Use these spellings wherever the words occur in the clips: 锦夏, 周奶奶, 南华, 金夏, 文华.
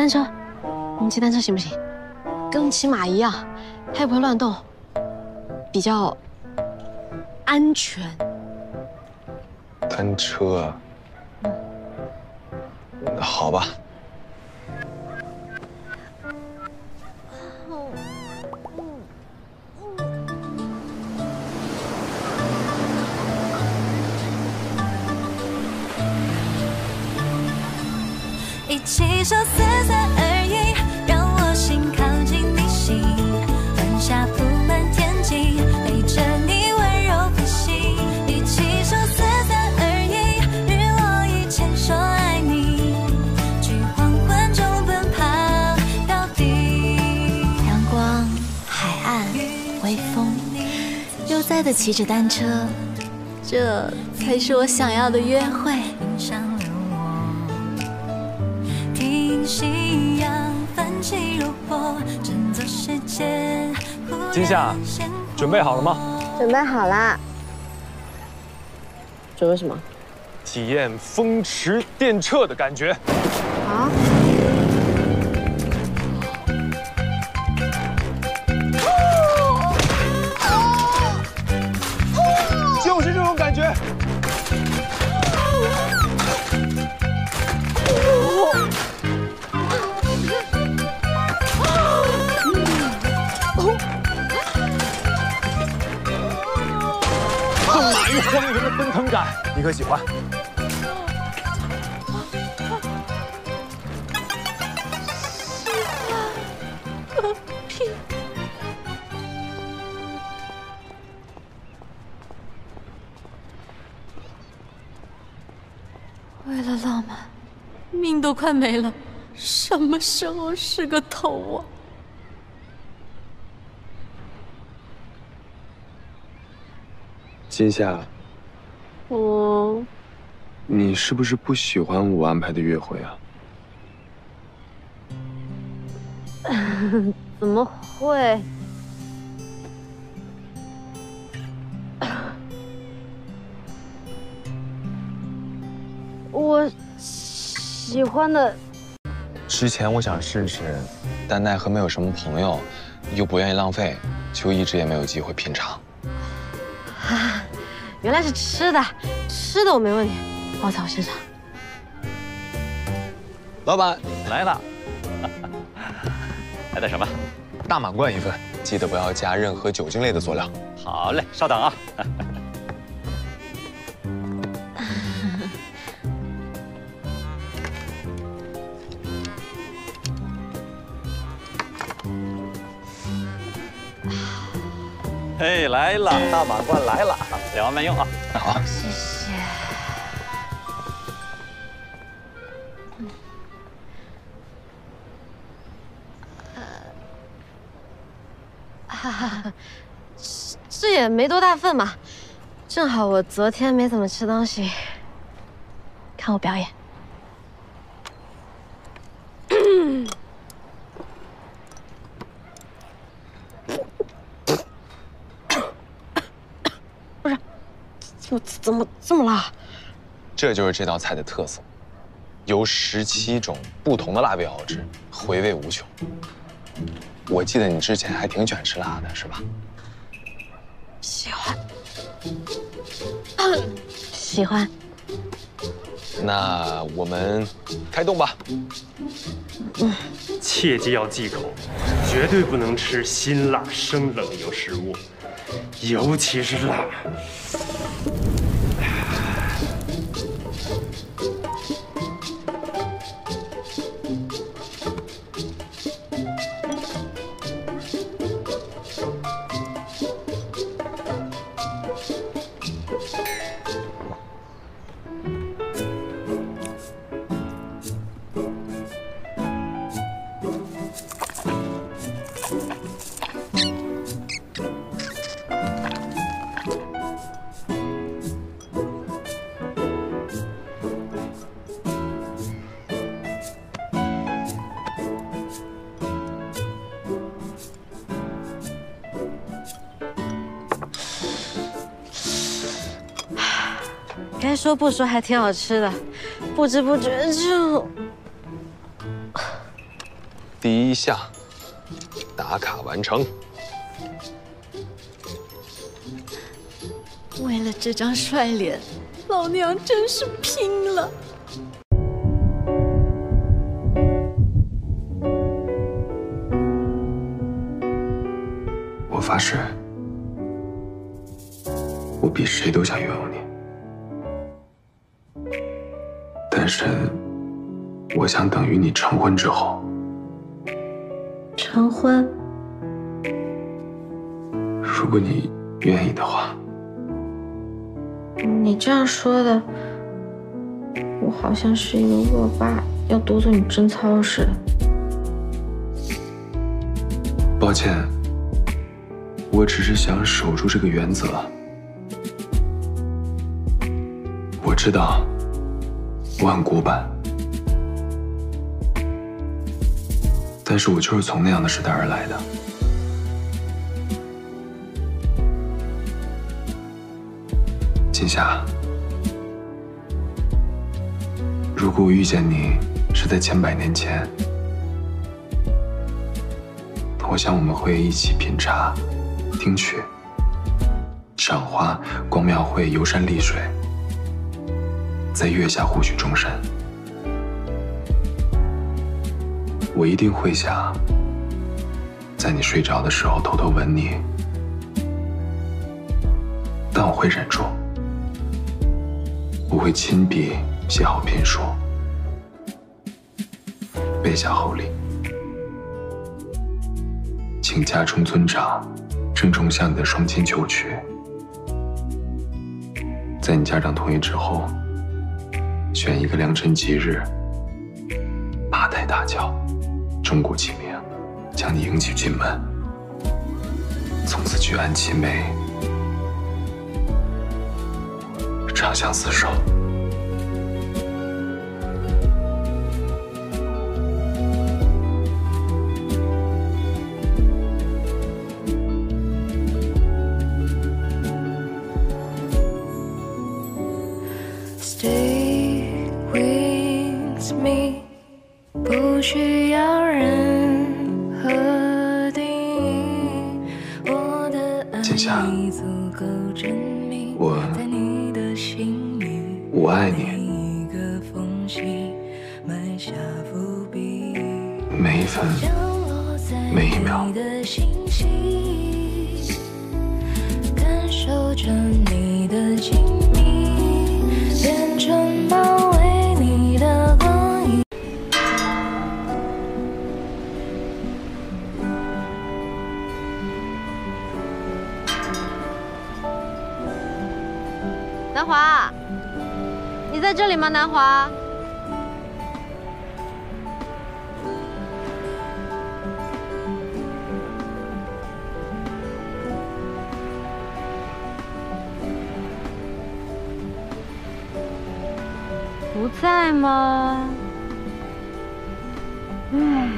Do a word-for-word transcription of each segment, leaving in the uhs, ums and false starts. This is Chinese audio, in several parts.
单车，我们骑单车行不行？跟骑马一样，它也不会乱动，比较安全。单车啊，嗯、好吧。 一起说四三二一，让我心靠近你心，晚霞铺满天际，陪着你温柔呼吸。一起说四三二一，日落以前说爱你，去黄昏中奔跑到底。阳光、海岸、微风，悠哉地骑着单车，这才是我想要的约会。 夕阳泛起如波，整座世界。金夏，准备好了吗？准备好了。准备什么？体验风驰电掣的感觉。啊！就是这种感觉。 荒原的奔腾感，你可喜欢？喜欢个屁！为了浪漫，命都快没了，什么时候是个头啊？ 金夏，我，你是不是不喜欢我安排的约会啊？怎么会？我喜欢的。之前我想试试，但奈何没有什么朋友，又不愿意浪费，就一直也没有机会品尝。 啊，原来是吃的，吃的我没问题，包在我身上。老板来了，还等什么？大满贯一份，记得不要加任何酒精类的佐料。好嘞，稍等啊。哎，来了，大满贯来了，两万慢用啊！好，谢谢。嗯、呃，哈哈，这这也没多大份嘛，正好我昨天没怎么吃东西，看我表演。 我怎么这么辣？这就是这道菜的特色，由十七种不同的辣味熬制，回味无穷。我记得你之前还挺喜欢吃辣的，是吧？喜欢，喜欢。那我们开动吧。嗯，切记要忌口，绝对不能吃辛辣、生冷油食物，尤其是辣。 该说不说还挺好吃的，不知不觉就第一下打卡完成。为了这张帅脸，老娘真是拼了！ 发誓，我比谁都想拥有你，但是我想等与你成婚之后。成婚？如果你愿意的话。你这样说的，我好像是一个恶霸，要夺走你贞操似的。抱歉。 我只是想守住这个原则。我知道我很古板，但是我就是从那样的时代而来的。锦夏，如果我遇见你是在千百年前，我想我们会一起品茶。 听曲，赏花，逛庙会，游山丽水，在月下互许终身。我一定会想，在你睡着的时候偷偷吻你，但我会忍住，我会亲笔写好评书，备下厚礼，请假充村长。 郑重向你的双亲求娶，在你家长同意之后，选一个良辰吉日，大抬大轿，钟鼓齐鸣，将你迎娶进门，从此举案齐眉，长相厮守。 Stay with me， 不需要任何定义。我的爱已足够证明，在你的心里，我爱你。每一分，每一秒，感受着你的亲密。 变成包围你的光影。南华，你在这里吗？南华，不在吗？嗯。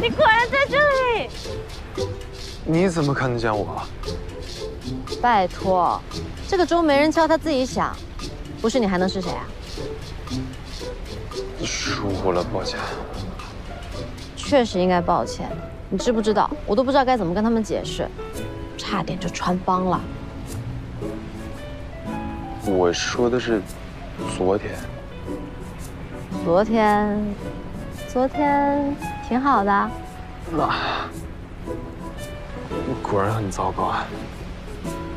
你果然在这里！你怎么看得见我？拜托，这个钟没人敲，它自己响，不是你还能是谁啊？ 疏忽了，抱歉。确实应该抱歉。你知不知道？我都不知道该怎么跟他们解释，差点就穿帮了。我说的是昨天。昨天，昨天挺好的。那你果然很糟糕啊！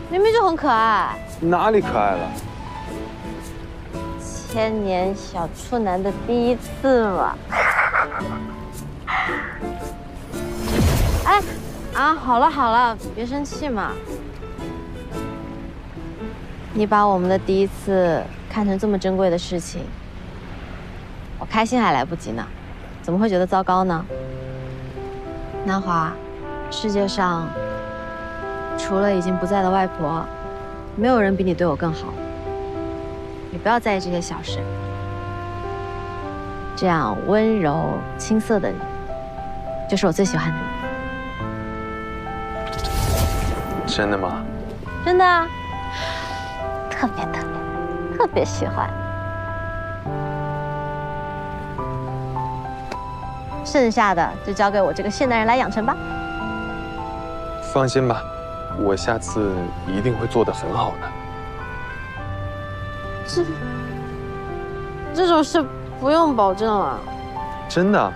明明就很可爱。哪里可爱了？ 千年小处男的第一次嘛！哎，啊，好了好了，别生气嘛。你把我们的第一次看成这么珍贵的事情，我开心还来不及呢，怎么会觉得糟糕呢？南华，世界上除了已经不在的外婆，没有人比你对我更好。 你不要在意这些小事，这样温柔青涩的你，就是我最喜欢的你。真的吗？真的啊，特别特别特别喜欢。剩下的就交给我这个现代人来养成吧。放心吧，我下次一定会做得很好的。这这种事不用保证了。真的，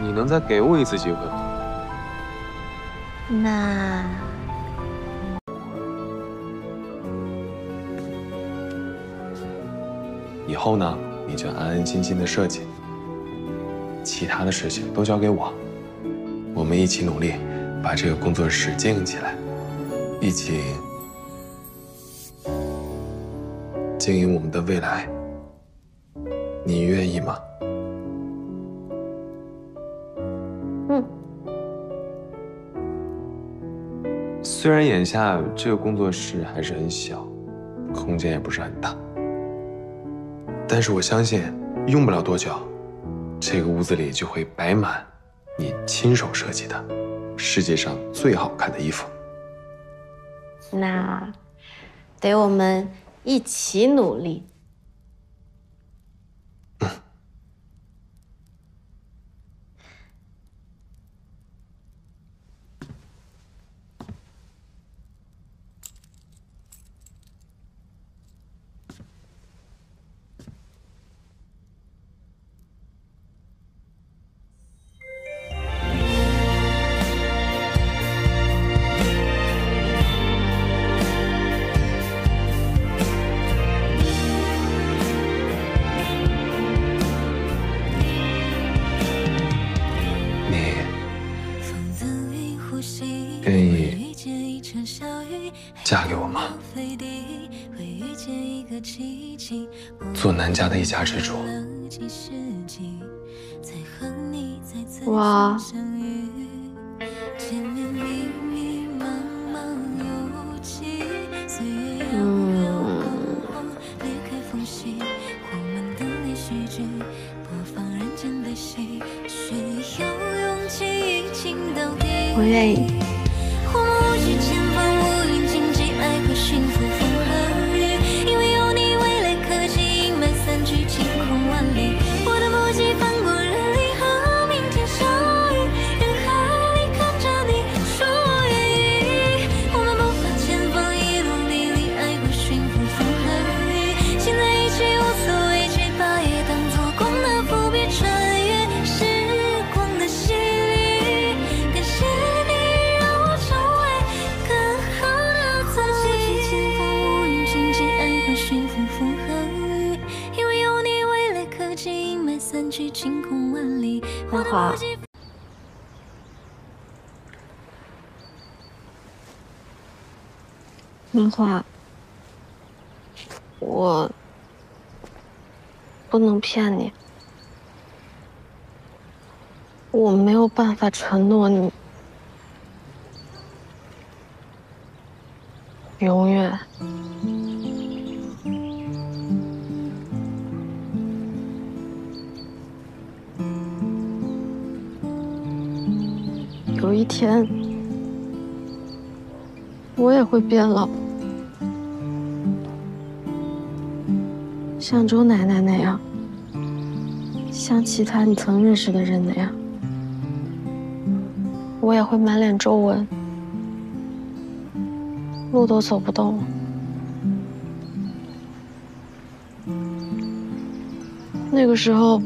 你能再给我一次机会吗？ 那以后呢，你就安安心心的设计，其他的事情都交给我。我们一起努力，把这个工作室经营起来，一起经营我们的未来。你愿意吗？ 虽然眼下这个工作室还是很小，空间也不是很大，但是我相信，用不了多久，这个屋子里就会摆满你亲手设计的世界上最好看的衣服。那得我们一起努力。嗯。嫁给我吗？做南家的一家之主。我嗯，我愿意。 文华，文华，我不能骗你，我没有办法承诺你永远。 有一天，我也会变老，像周奶奶那样，像其他你曾认识的人那样，我也会满脸皱纹，路都走不动了。那个时候，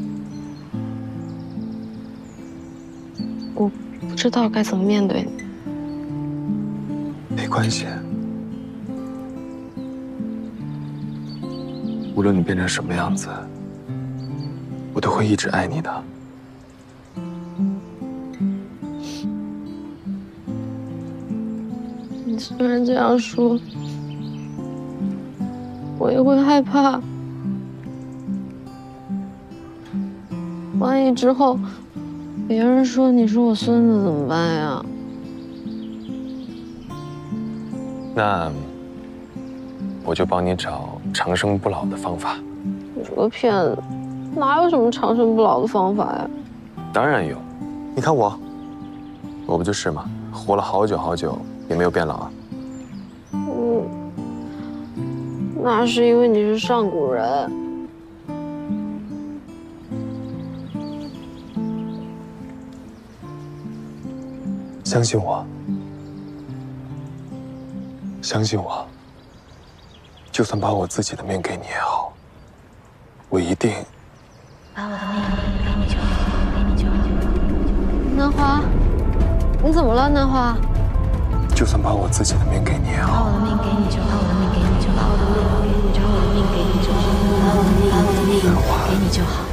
我。 不知道该怎么面对你，没关系。无论你变成什么样子，我都会一直爱你的。你虽然这样说，我也会害怕。万一之后…… 别人说你是我孙子怎么办呀？那我就帮你找长生不老的方法。你这个骗子，哪有什么长生不老的方法呀？当然有，你看我，我不就是吗？活了好久好久，也没有变老啊。那是因为你是上古人。相信我，相信我。就算把我自己的命给你也好，我一定把我的命给你救，给你救。南华，你怎么了，南华？ 就算把我自己的命给你也好，把我的命给你救，把我的命给你救，把我的命给你救，把我的命给你救，把我的命给你救，给你就好。